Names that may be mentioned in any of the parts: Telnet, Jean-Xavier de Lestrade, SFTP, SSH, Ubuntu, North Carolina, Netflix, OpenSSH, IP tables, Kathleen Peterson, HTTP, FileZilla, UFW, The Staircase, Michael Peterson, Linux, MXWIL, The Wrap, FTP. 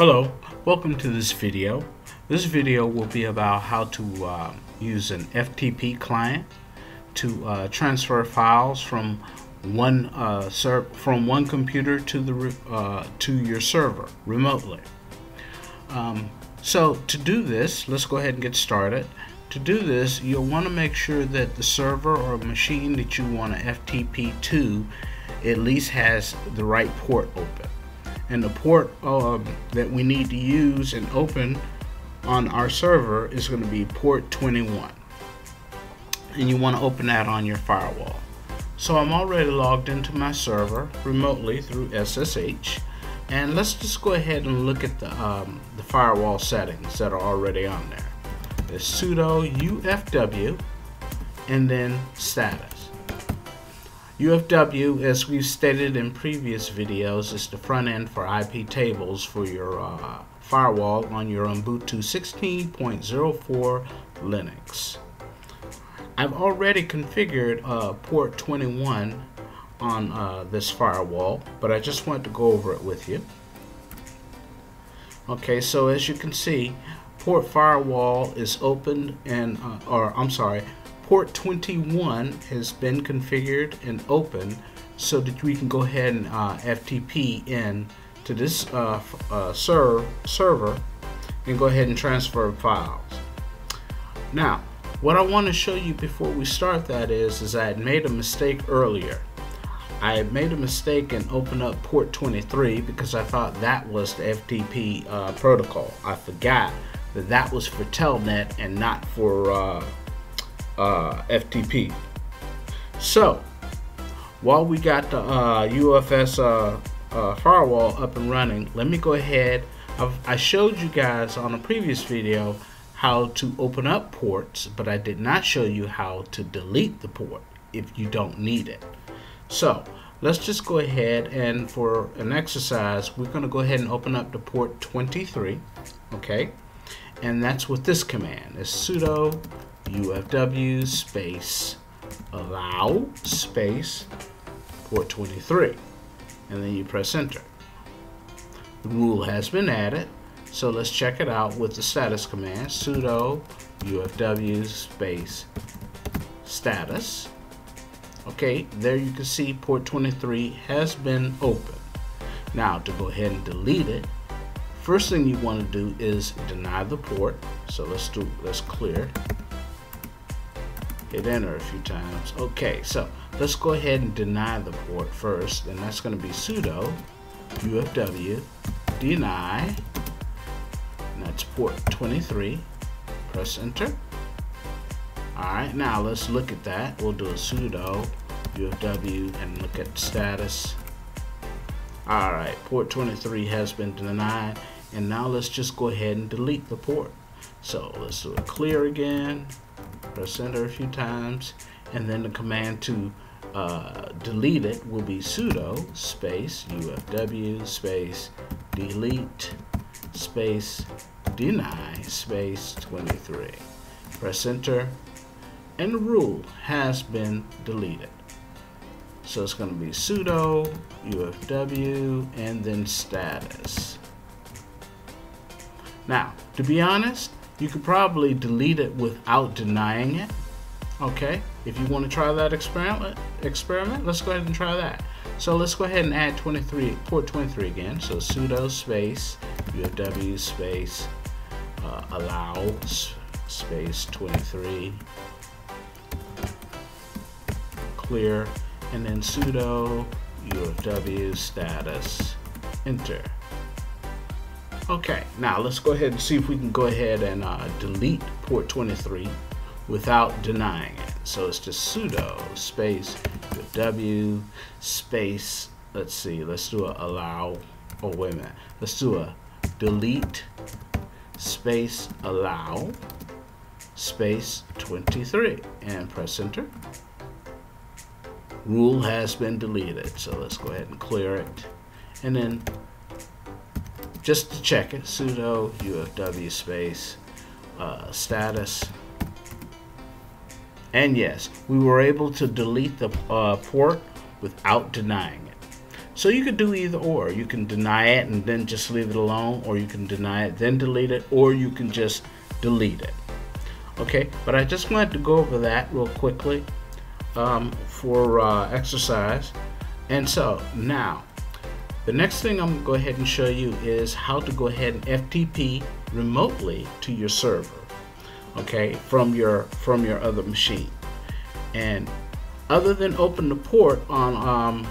Hello, welcome to this video. This video will be about how to use an FTP client to transfer files from one computer to the to your server remotely. So to do this, let's go ahead and get started. To do this, you'll want to make sure that the server or machine that you want to FTP to at least has the right port open. And the port that we need to use and open on our server is going to be port 21. And you want to open that on your firewall. So I'm already logged into my server remotely through SSH. And let's just go ahead and look at the firewall settings that are already on there. There's sudo UFW and then status. UFW, as we've stated in previous videos, is the front end for IP tables for your firewall on your Ubuntu 16.04 Linux. I've already configured port 21 on this firewall, but I just wanted to go over it with you. Okay, so as you can see, port firewall is opened and, port 21 has been configured and open so that we can go ahead and FTP in to this server and go ahead and transfer files. Now, what I want to show you before we start that is I had made a mistake earlier. I had made a mistake and opened up port 23 because I thought that was the FTP protocol. I forgot that that was for Telnet and not for FTP. So while we got the UFS firewall up and running, let me go ahead. I showed you guys on a previous video how to open up ports, but I did not show you how to delete the port if you don't need it. So let's just go ahead, and for an exercise we're going to go ahead and open up the port 23, okay, and that's with this command. It's sudo UFW space allow space port 23, and then you press enter. The rule has been added, so let's check it out with the status command. Sudo UFW space status. Okay, there you can see port 23 has been open. Now to go ahead and delete it, first thing you want to do is deny the port. So let's clear. Hit enter a few times. Okay, so let's go ahead and deny the port first, and that's going to be sudo UFW deny, and that's port 23. Press enter. Alright, now let's look at that. We'll do a sudo UFW and look at status. Alright, port 23 has been denied, and now let's just go ahead and delete the port. So let's do a clear again. Press enter a few times, and then the command to delete it will be sudo space UFW space delete space deny space 23. Press enter, and the rule has been deleted. So it's going to be sudo UFW and then status. Now, to be honest, you could probably delete it without denying it. Okay, if you want to try that experiment, let's go ahead and try that. So let's go ahead and add port 23 again. So sudo space UFW space allow space 23, clear, and then sudo UFW status, enter. Okay, now let's go ahead and see if we can go ahead and delete port 23 without denying it. So it's just sudo space UFW space, let's see, let's do a allow, oh wait a minute, let's do a delete space allow space 23 and press enter. Rule has been deleted, so let's go ahead and clear it, and then just to check it, sudo UFW space status. And yes, we were able to delete the port without denying it. So you could do either or. You can deny it and then just leave it alone, or you can deny it then delete it, or you can just delete it. Okay, but I just wanted to go over that real quickly for exercise. And so now the next thing I'm going to go ahead and show you is how to go ahead and FTP remotely to your server, okay, from your other machine. And other than open the port on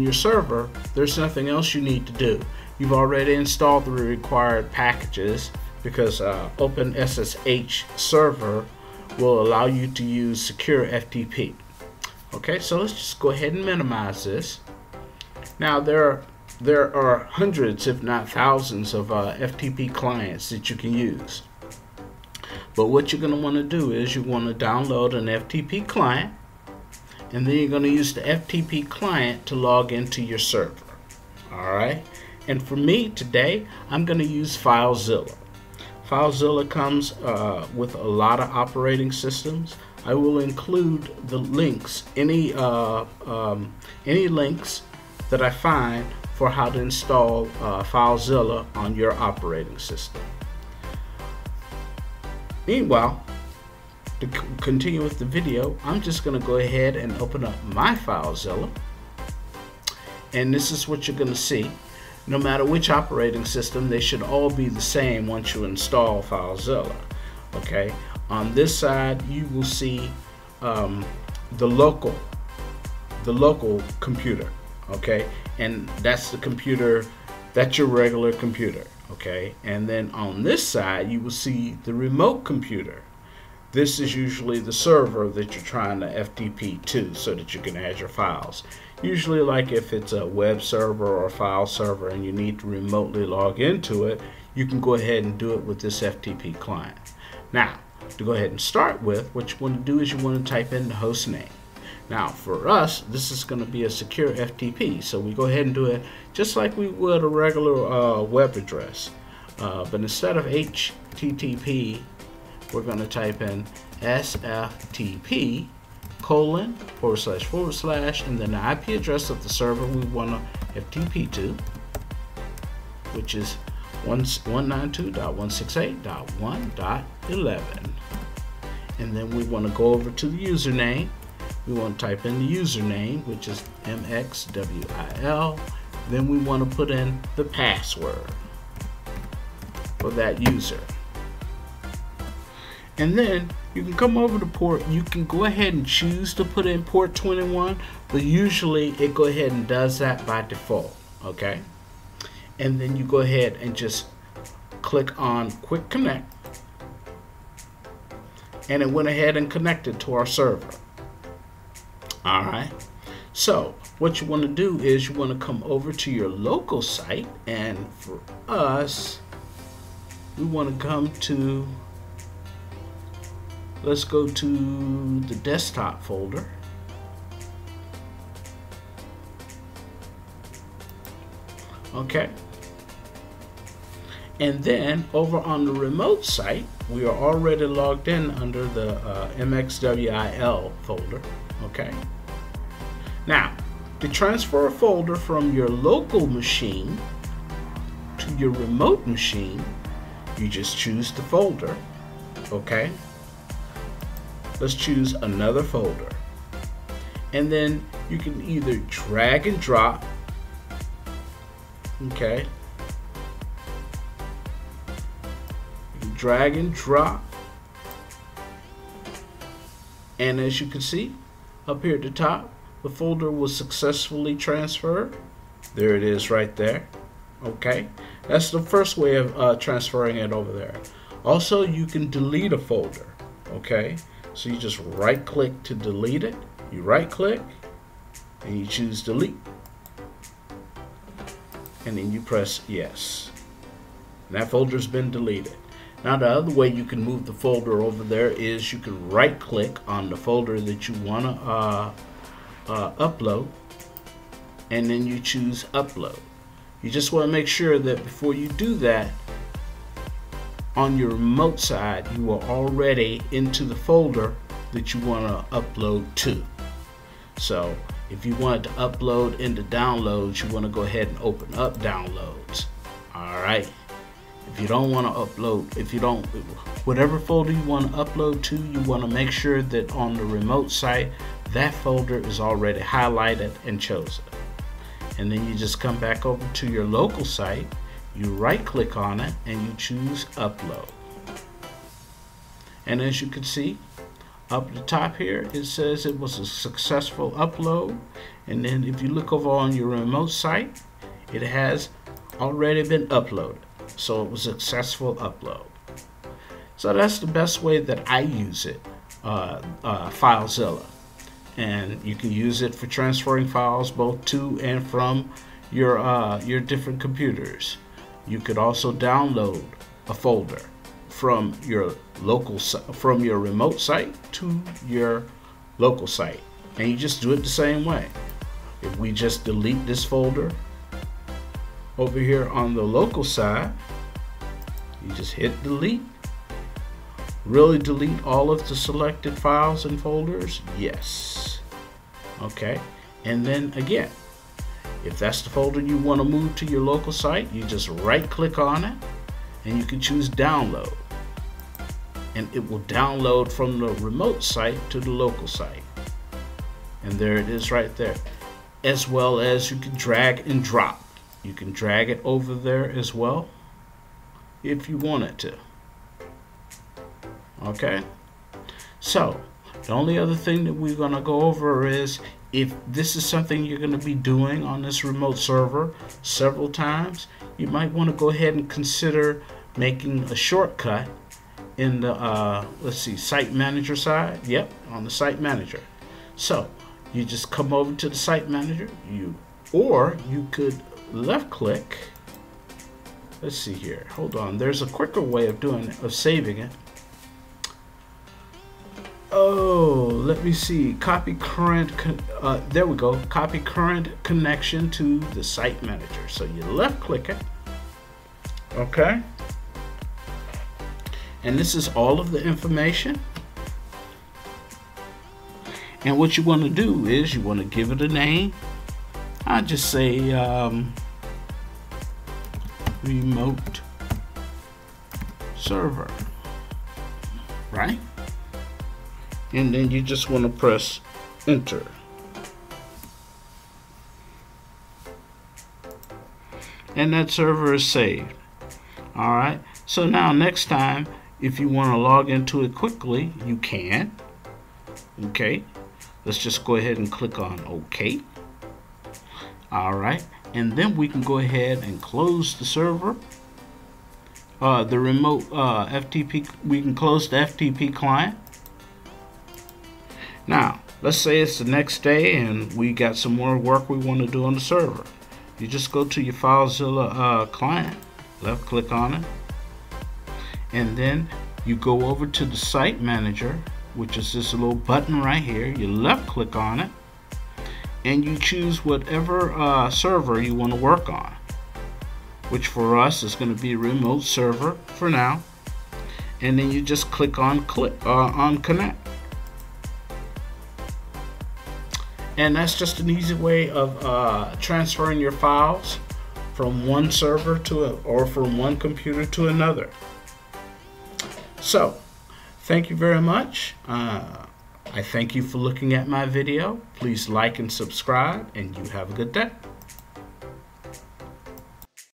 your server, there's nothing else you need to do. You've already installed the required packages, because OpenSSH server will allow you to use secure FTP. Okay, so let's just go ahead and minimize this. Now there are hundreds, if not thousands, of FTP clients that you can use. But what you're going to want to do is you want to download an FTP client, and then you're going to use the FTP client to log into your server. Alright, and for me today, I'm going to use FileZilla. FileZilla comes with a lot of operating systems. I will include the links, any links that I find for how to install FileZilla on your operating system. Meanwhile, to continue with the video, I'm just going to go ahead and open up my FileZilla, and this is what you're going to see. No matter which operating system, they should all be the same once you install FileZilla. Okay, on this side you will see the local computer. Okay, and that's the computer, that's your regular computer. Okay, and then on this side you will see the remote computer. This is usually the server that you're trying to FTP to, so that you can add your files. Usually, like if it's a web server or a file server and you need to remotely log into it, you can go ahead and do it with this FTP client. Now, to go ahead and start with, what you want to do is you want to type in the host name. Now, for us, this is going to be a secure FTP, so we go ahead and do it just like we would a regular web address. But instead of HTTP, we're going to type in SFTP:// and then the IP address of the server we want to FTP to, which is 192.168.1.11. And then we want to go over to the username. We want to type in the username, which is MXWIL. Then we want to put in the password for that user. And then you can come over to port. You can go ahead and choose to put in port 21, but usually it go ahead and does that by default. Okay, and then you go ahead and just click on Quick Connect, and it went ahead and connected to our server. Alright, so what you want to do is you want to come over to your local site, and for us, we want to come to, let's go to the desktop folder. Okay, and then over on the remote site, we are already logged in under the MXWIL folder. Okay, now to transfer a folder from your local machine to your remote machine, you just choose the folder. Okay, let's choose another folder, and then you can either drag and drop, okay, drag and drop, and as you can see up here at the top, the folder was successfully transferred. There it is right there. Okay, that's the first way of transferring it over there. Also, you can delete a folder. Okay, so you just right click to delete it. You right click and you choose delete, and then you press yes, and that folder's been deleted. Now the other way you can move the folder over there is you can right click on the folder that you want to upload, and then you choose upload. You just want to make sure that before you do that, on your remote side, you are already into the folder that you want to upload to. So If you wanted to upload into downloads, you want to go ahead and open up downloads. All right. If you don't want to upload, whatever folder you want to upload to, you want to make sure that on the remote site, that folder is already highlighted and chosen. And then you just come back over to your local site, you right click on it, and you choose upload. And as you can see, up the top here, it says it was a successful upload. And then if you look over on your remote site, it has already been uploaded. So it was a successful upload. So that's the best way that I use it, FileZilla. And you can use it for transferring files both to and from your different computers. You could also download a folder from your remote site to your local site, and you just do it the same way. If we just delete this folder over here on the local side, you just hit delete. Really delete all of the selected files and folders? Yes. Okay, and then again, if that's the folder you want to move to your local site, you just right click on it and you can choose download, and it will download from the remote site to the local site. And there it is right there. As well as you can drag and drop. You can drag it over there as well if you wanted to. Okay, so the only other thing that we're going to go over is, if this is something you're going to be doing on this remote server several times, you might want to go ahead and consider making a shortcut in the let's see, site manager side. Yep, on the site manager. So you just come over to the site manager, or you could left click. Let's see here, hold on, there's a quicker way of doing it, of saving it. Oh, let me see. Copy current, there we go. Copy current connection to the site manager. So you left click it. Okay. And this is all of the information. And what you want to do is you want to give it a name. I just say remote server, right? And then you just want to press enter. And that server is saved. Alright, so now next time, if you want to log into it quickly, you can. Okay, let's just go ahead and click on OK. Alright, and then we can go ahead and close the server. The remote FTP, we can close the FTP client. Now, let's say it's the next day and we got some more work we want to do on the server. You just go to your FileZilla client, left click on it, and then you go over to the site manager, which is this little button right here. You left click on it and you choose whatever server you want to work on, which for us is going to be remote server for now. And then you just click on connect. And that's just an easy way of transferring your files from one server to or from one computer to another. So, thank you very much. I thank you for looking at my video. Please like and subscribe, and you have a good day.